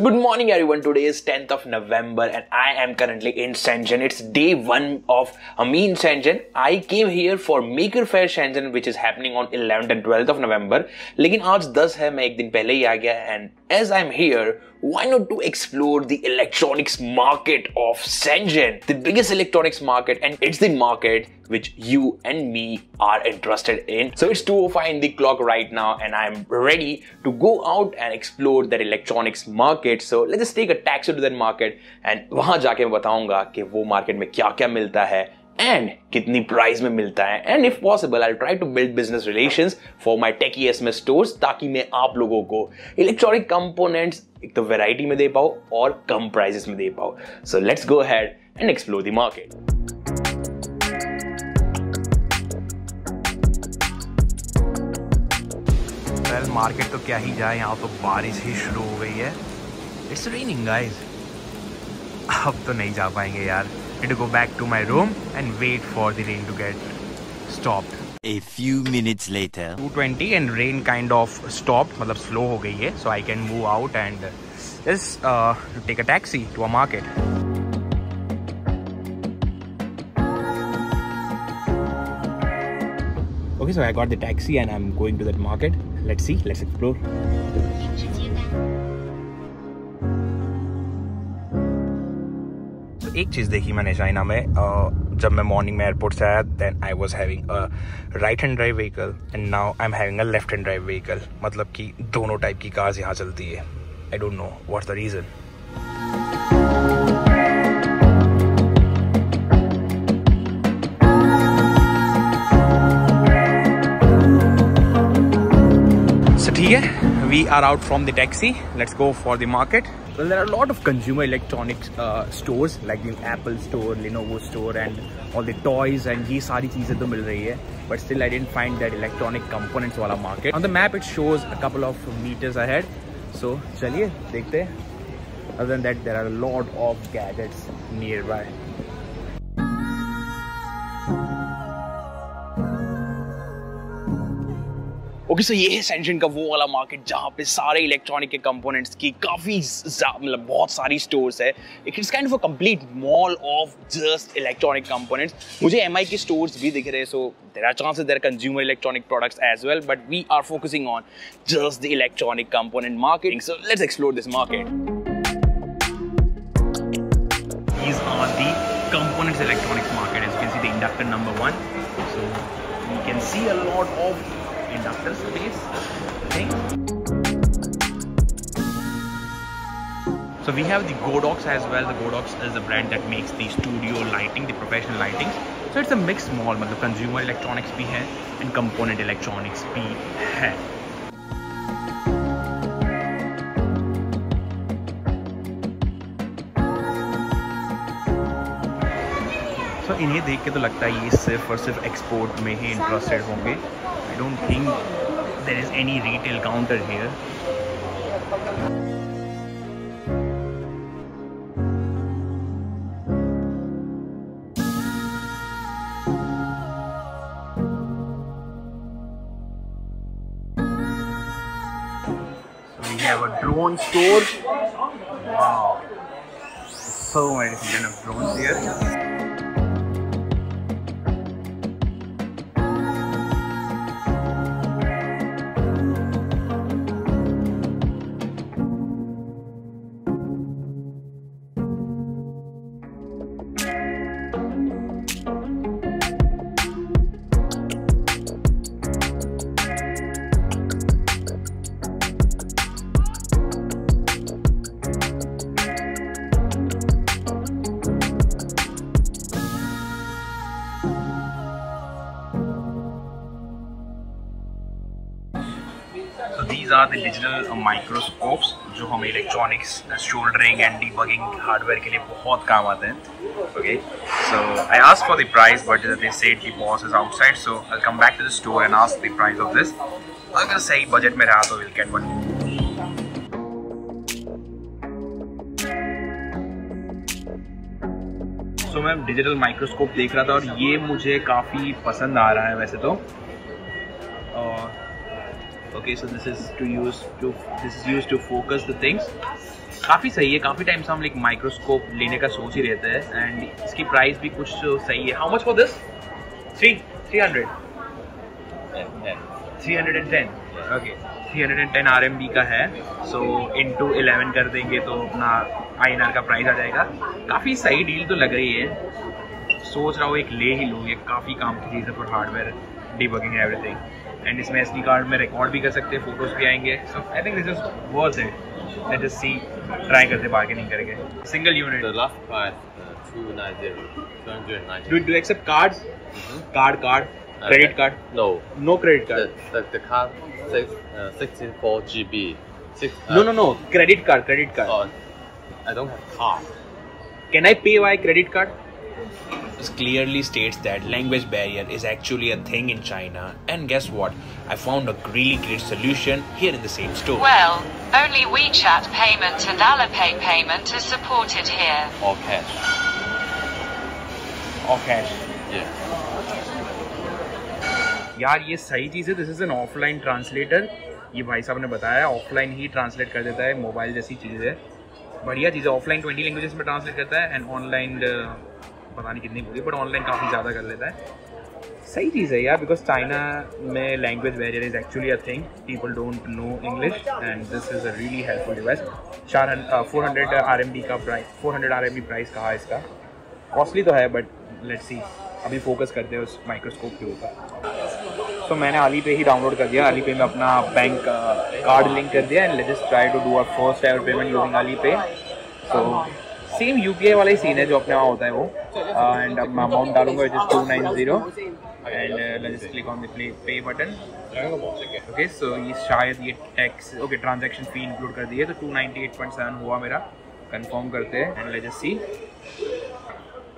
So good morning everyone, today is 10th of November and I am currently in Shenzhen. It's day 1 of me in Shenzhen. I came here for Maker Faire Shenzhen which is happening on 11th and 12th of November. Lekin aaj 10 hai, main ek din pehle hi aa gaya and as I'm here, why not to explore the electronics market of Shenzhen, the biggest electronics market, and it's the market which you and me are interested in. So it's 2:05 in the clock right now and I'm ready to go out and explore that electronics market. So let's just take a taxi to that market and वहाँ जाके मैं बताऊँगा कि वो market में क्या-क्या मिलता है and kitni price mein milta hai, and if possible I'll try to build business relations for my techiesms stores taki main aap logo ko electronic components ek to variety mein de pau aur kam prices mein de pau. So let's go ahead and explore the market. Well, market to kya hi jaye, yahan to barish hi shuru ho gayi hai. It's raining guys. Ab to nahi ja payenge yaar. I need to go back to my room and wait for the rain to get stopped. A few minutes later, 2:20 and rain kind of stopped, matlab slow ho gayi hai, so I can move out and just take a taxi to a market. Okay, so I got the taxi and I'm going to that market. Let's see, let's explore. एक चीज़ देखी मैंने China में, जब मैं morning में airport से आया then I was having a right hand drive vehicle and now I am having a left hand drive vehicle, मतलब कि दोनों टाइप की कार्स यहाँ चलती है. I don't know what's the reason. So ठीक है, we are out from the taxi. Let's go for the market. Well, there are a lot of consumer electronics stores like the Apple store, Lenovo store and all the toys and ये सारी चीज़ें तो मिल रही है, but still I didn't find that electronic components वाला market. On the map it shows a couple of meters ahead, so चलिए देखते हैं. Other than that there are a lot of gadgets nearby. Okay so ये है Shenzhen का वो वाला market जहाँ पे सारे इलेक्ट्रॉनिक के कंपोनेंट्स की काफ़ी मतलब बहुत सारी स्टोर्स है. It's kind of a complete mall of just electronic components. मुझे एमआई के स्टोर्स भी दिख रहे हैं, so there are chances there consumer electronic products as well, but we are focusing on just the electronic component market. So let's explore this market. These are the components electronics market. As you can see the inductor number 1, so you can see a lot of inductor space thing. So we have the Godox as well. The Godox is a brand that makes the studio lighting, the professional lightings. So it's a mixed mall, matlab consumer electronics bhi hai and component electronics bhi hai. So इन्हें देख के तो लगता है ये सिर्फ और सिर्फ एक्सपोर्ट में ही इंटरेस्टेड होंगे. I don't think there is any retail counter here. So we have a drone store. Wow, so many different of drones here. So these are the digital microscopes जो हमें electronics, soldering and debugging hardware के लिए बहुत काम आते हैं. Okay, so I asked for the price but they said the boss is outside, so I'll come back to the store and ask the price of this. अगर सही budget में रहा तो we'll get one. So मैं digital microscope देख रहा था और ये मुझे काफ़ी पसंद आ रहा है वैसे तो. Okay, so this is used to focus the things. काफ़ी सही है, काफ़ी टाइम से हम एक माइक्रोस्कोप लेने का सोच ही रहते हैं एंड इसकी प्राइस भी कुछ सही है. How much for this? 310. Okay, 310 RMB का है. सो इंटू 11 कर देंगे तो अपना INR का प्राइस आ जाएगा. काफ़ी सही डील तो लग रही है. सोच रहा हूँ एक ले ही लूँ, ये काफ़ी काम की चीज़ है for hardware debugging everything. And इसमें SD कार्ड में रिकॉर्ड भी कर सकते हैं, फोटोज़ भी आएंगे. So I think this is worth it. Let's just see, try करते बार्गेनिंग करके. Single unit last price 290. Do you accept cards? Card Credit card? No credit card. The card 64 GB. No. Credit card. I don't have card. Can I pay via credit card? This clearly states that language barrier is actually a thing in China. And guess what? I found a really great solution here in the same store. Well, only WeChat payment and Alipay payment is supported here. Or cash. Yeah. यार ये सही चीज़ है. This is an offline translator. ये भाई साहब ने बताया ऑफलाइन ही ट्रांसलेट कर देता है. मोबाइल जैसी चीज़ है, बढ़िया चीज़ है. ऑफलाइन 20 लैंग्वेजेस में ट्रांसलेट करता है एंड ऑनलाइन पता नहीं कितनी बोली, बट ऑनलाइन काफ़ी ज़्यादा कर लेता है. सही चीज़ है यार, बिकॉज चाइना में language barrier is actually a thing. People don't know English and this is a really helpful device. 400 RMB का प्राइस, 400 RMB प्राइस कहा इसका. कॉस्टली तो है बट लेट्स सी. अभी फोकस करते हैं उस माइक्रोस्कोप के ऊपर. तो मैंने Alipay ही डाउनलोड कर दिया. Alipay में अपना बैंक कार्ड लिंक कर दिया and let's just try to do our first ever payment using Alipay. So same UPI वाला ही सीन है जो अपने वहाँ होता है वो. एंड अब मैं अमाउंट डालूंगा, it is 290 and let's just click on the pay button. Okay so ये शायद ये tax, okay transaction fee include कर दी है. तो 298.7 हुआ मेरा. कन्फर्म करते हैं and let's just see.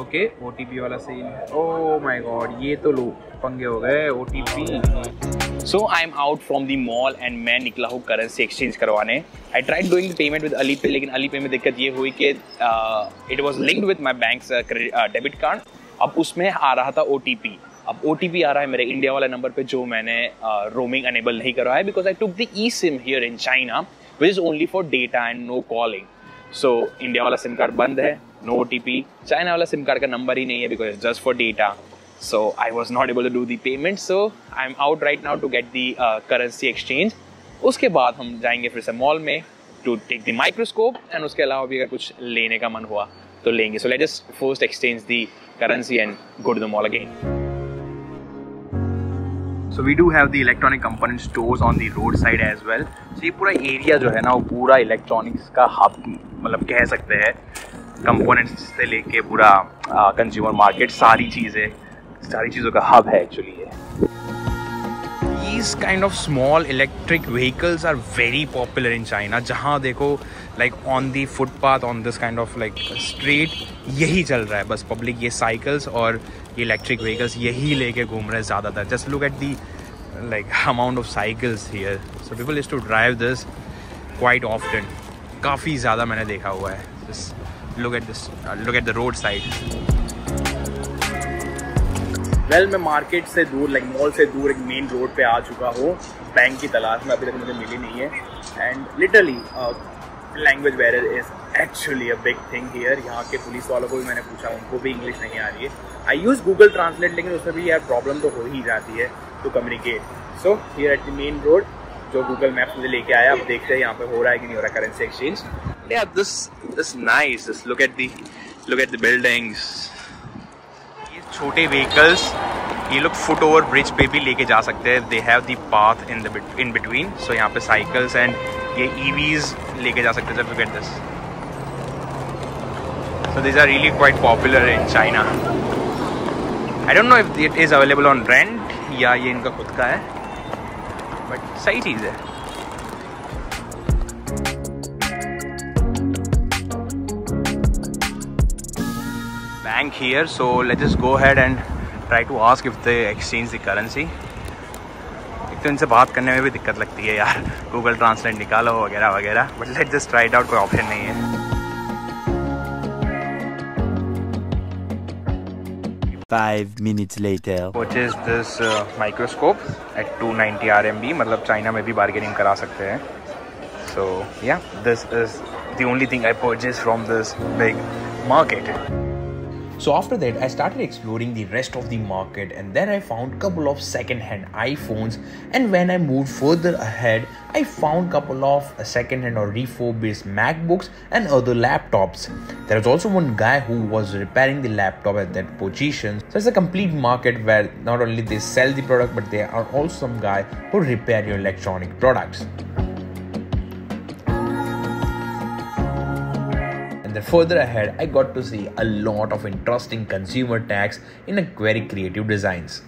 Okay OTP वाला सीन है. ओह माय गॉड, ये तो लो पंगे हो गए OTP. So I am out from the mall and मैं निकला हूँ करेंसी एक्सचेंज करवाने. I tried doing the payment with Alipay, लेकिन Alipay में दिक्कत ये हुई कि it was linked with my bank's debit card. अब उसमें आ रहा था OTP. अब OTP आ रहा है मेरे इंडिया वाला नंबर पे जो मैंने रोमिंग अनेबल नहीं करवाया because I took the eSIM here in China which is only for data and no calling. So India वाला सिम कार्ड बंद है, नो OTP. चाइना वाला सिम कार्ड का नंबर ही नहीं है because just for data. So I was not able to do the payment. So I am out right now to get the currency exchange. उसके बाद हम जाएंगे फिर से मॉल में to take the microscope and उसके अलावा भी अगर कुछ लेने का मन हुआ तो लेंगे. So let just first exchange the currency and go to the mall again. So we do have the electronic component stores on the roadside as well. So ये पूरा एरिया जो है ना वो पूरा इलेक्ट्रॉनिक्स का हब मतलब कह सकते हैं. कंपोनेंट्स से लेके पूरा कंज्यूमर मार्केट, सारी चीज़ों का हब है एक्चुअली ये. These kind of small electric vehicles are very popular in China. जहाँ देखो like on the footpath, on this kind of like street यही चल रहा है बस. पब्लिक ये साइकिल्स और इलेक्ट्रिक व्हीकल्स यही लेके घूम रहे हैं ज़्यादातर. Just look at the like amount of cycles here. So people used to drive this quite often. काफ़ी ज़्यादा मैंने देखा हुआ है. Look at the road side. Well मैं मार्केट से दूर लाइक मॉल से दूर एक मेन रोड पे आ चुका हूँ. बैंक की तलाश में अभी तक मुझे मिली नहीं है and literally language barrier is actually a big thing here. यहाँ के पुलिस वालों को भी मैंने पूछा, उनको भी इंग्लिश नहीं आ रही है. आई यूज़ गूगल ट्रांसलेट लेकिन उसमें भी यार प्रॉब्लम तो हो ही जाती है to communicate. So here at the main road जो गूगल मैप्स मुझे लेके आया. अब देखते हैं यहाँ पे हो रहा है कि नहीं हो रहा currency exchange. Yeah, this nice. Just look at the buildings. ये छोटे व्हीकल्स ये लोग फुट ओवर ब्रिज पे भी लेके जा सकते हैं. They have the path in between. So यहाँ पे साइकिल्स एंड ये EVs लेके जा सकते हैं. जब look at this. So these are really quite popular in China. I don't know if it is available on rent या ये इनका खुद का है, but सही चीज़ है. Bank here, so let's just go ahead and try to ask if they exchange the currency. एक तो इनसे बात करने में भी दिक्कत लगती है यार. Google Translate निकालो वगैरह वगैरह, but let's just try it out. कोई ऑप्शन नहीं है. 5 minutes later. Purchased this microscope at 290 RMB. मतलब चाइना में भी bargaining करा सकते हैं. So yeah, this is the only thing I purchased from this big market. So after that, I started exploring the rest of the market, and then I found couple of second-hand iPhones. And when I moved further ahead, I found couple of second-hand or refurbished MacBooks and other laptops. There was also one guy who was repairing the laptop at that position. So it's a complete market where not only they sell the product, but there are also some guy who repair your electronic products. Then further ahead, I got to see a lot of interesting consumer tags in a very creative designs.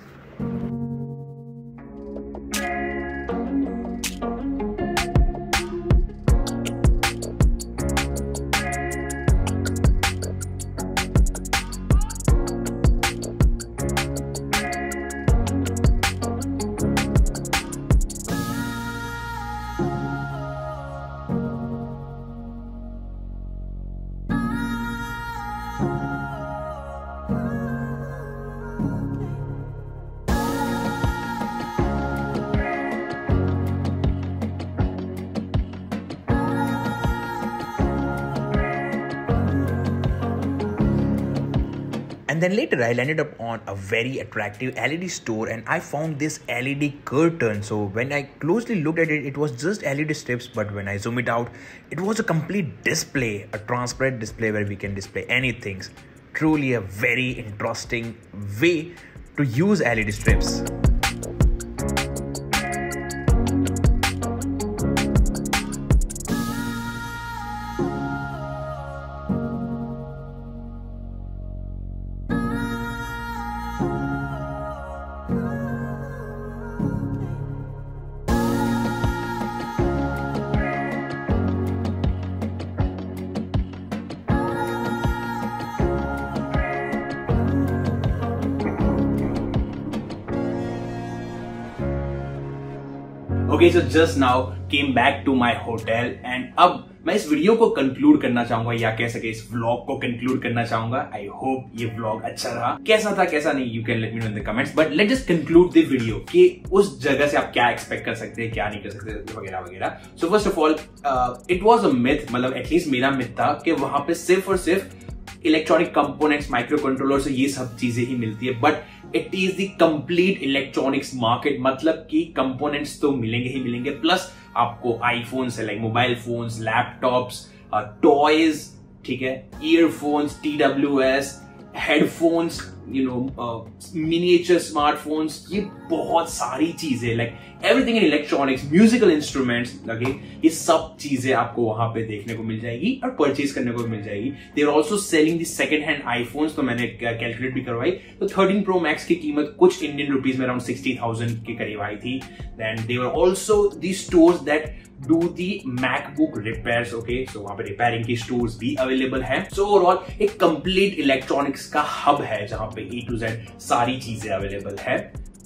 And then later I landed up on a very attractive LED store, and I found this LED curtain. So when I closely looked at it, it was just LED strips, but when I zoom it out, it was a complete display, a transparent display where we can display anything. Truly a very interesting way to use LED strips. Okay, so just now came back to my hotel, and अब मैं इस video को conclude करना चाहूंगा, या कह सके इस व्लॉग को कंक्लूड करना चाहूंगा. आई होप ये व्लॉग अच्छा रहा. कैसा था कैसा नहीं, you can let me know in the comments, but let just conclude the video कि उस जगह से आप क्या एक्सपेक्ट कर सकते हैं, क्या नहीं कर सकते वगैरह वगैरह. So first of all it was a myth, मतलब एटलीस्ट मेरा मिथ था कि वहां पे सिर्फ और सिर्फ इलेक्ट्रॉनिक कंपोनेंट्स, माइक्रो कंट्रोलर्स, ये सब चीजें ही मिलती है. But it is the complete electronics market, मतलब कि कंपोनेंट्स तो मिलेंगे ही मिलेंगे, प्लस आपको आईफोन से like mobile phones, laptops, toys, ठीक है, earphones, TWS, headphones, you know, miniature smartphones, ये बहुत सारी चीजें like everything in electronics, musical instruments, लगे ये सब चीजें आपको वहां पे देखने को मिल जाएगी और परचेज करने को मिल जाएगी. They are also selling the second hand iPhones, तो मैंने कैलकुलेट भी करवाई, तो 13 प्रो मैक्स की कीमत कुछ इंडियन रुपीज में अराउंड 60,000 के करीब आई थी. Then they are also the stores that do the MacBook repairs. Okay, so वहां पे रिपेयरिंग की स्टोर्स भी अवेलेबल है. सो ओवरऑल एक कंप्लीट इलेक्ट्रॉनिक्स का हब है जहां पे A to Z सारी चीजें अवेलेबल है.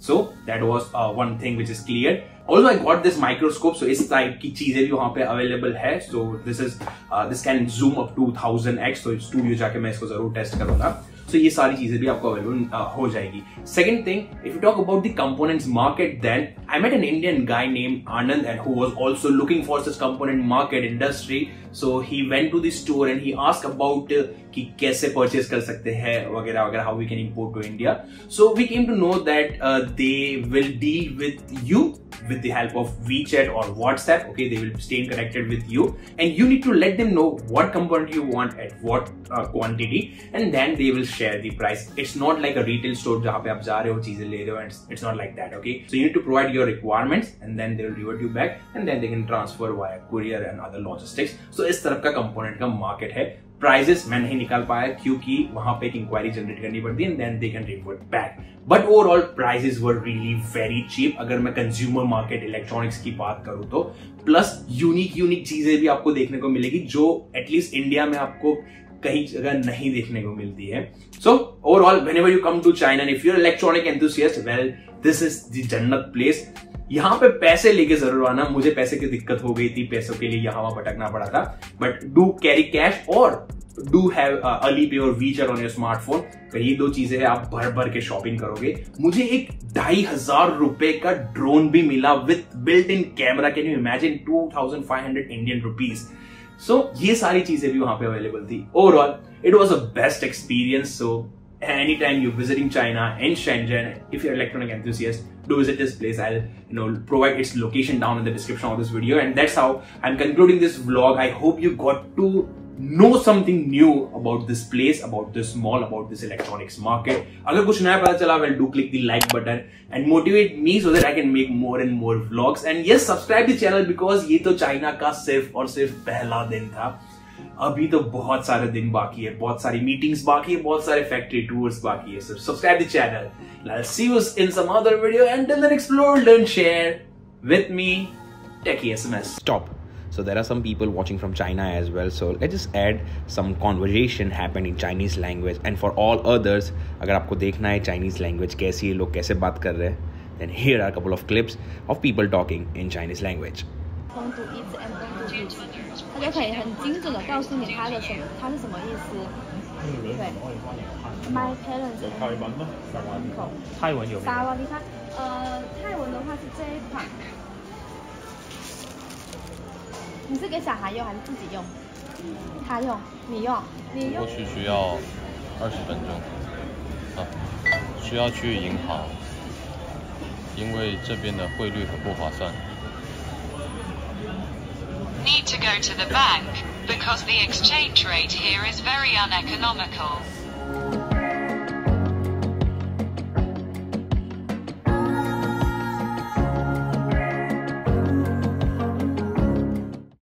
So that was one thing which is clear. Also I got this microscope, so इस टाइप की चीजें भी वहां पे अवेलेबल है. So this can zoom up to 1000x, तो स्टूडियो जाके मैं इसको जरूर टेस्ट करूंगा. सो ये सारी चीजें भी आपको अवेलेबल हो जाएगी. Second thing, if you talk about the components market, then I met an Indian guy named Anand, and who was also looking for this component market industry. So he went to the store and he asked about कि कैसे purchase कर सकते हैं वगैरह वगैरह, how we can import to India. So we came to know that they will deal with you with the help of WeChat or WhatsApp. Okay, they will stay connected with you, and you need to let them know what component you want at what quantity, and then they will share the price. It's not like a retail store jahan pe aap ja rahe ho, cheeze le rahe ho, and it's not like that. Okay, so you need to provide your requirements, and then they will revert you back, and then they can transfer via courier and other logistics. So is taraf ka component ka market hai. Prices मैं नहीं निकाल पाया क्योंकि वहां पे एक inquiry generate करनी पड़ती है, and then they can revert back. But overall prices were really very cheap अगर मैं कंज्यूमर मार्केट इलेक्ट्रॉनिक्स की बात करूं तो. प्लस यूनिक चीजें भी आपको देखने को मिलेगी जो एटलीस्ट इंडिया में आपको कहीं जगह नहीं देखने को मिलती है. So overall whenever you come to China, if you are electronic enthusiast, well this is the जन्नत प्लेस. यहाँ पे पैसे लेके जरूर आना, मुझे पैसे की दिक्कत हो गई थी, पैसों के लिए यहाँ वहां भटकना पड़ा था. बट डू कैरी कैश और डू हैव अलीपे और वीचैट ऑन योर स्मार्टफोन, तो ये दो चीजें हैं, आप भर भर के शॉपिंग करोगे. मुझे एक 2500 रुपए का ड्रोन भी मिला with built in camera. Can you imagine 2500 Indian rupees. So ये सारी चीजें भी वहाँ पे available थी. Overall, it was a best experience. So anytime you're visiting China in Shenzhen, if you're an electronic enthusiast, do visit this place. I'll provide its location down in the description of this video. And that's how I'm concluding this vlog. I hope you got to know something new about this place, about this mall, about this electronics market. Agar kuch naya pata chala, well, do click the like button and motivate me so that I can make more and more vlogs. And yes, subscribe the channel because ye to China ka sirf aur sirf pehla din tha. अभी तो बहुत सारे दिन बाकी है, बहुत सारी meetings बाकी है, बहुत सारे फैक्ट्री टूर्स बाकी है. Subscribe the channel. I'll see you in some other video. Until then, explore, learn, share with me. techiesms. Stop. So there are some people watching from China as well. So let's just add some conversation happened in Chinese language. And for all others, अगर आपको देखना है Chinese language कैसी है, लोग कैसे बात कर रहे हैं, then here are a couple of clips of people talking in Chinese language.大家可以很精准的告诉你它是什么意思。对。My parents 泰文吗？泰文有没有？泰文你看，泰文的话是这一款。你是给小孩用还是自己用？他用，你用，你用。过去需要20分钟，啊，需要去银行，因为这边的汇率很不划算。 Need to go to the bank because the exchange rate here is very uneconomical.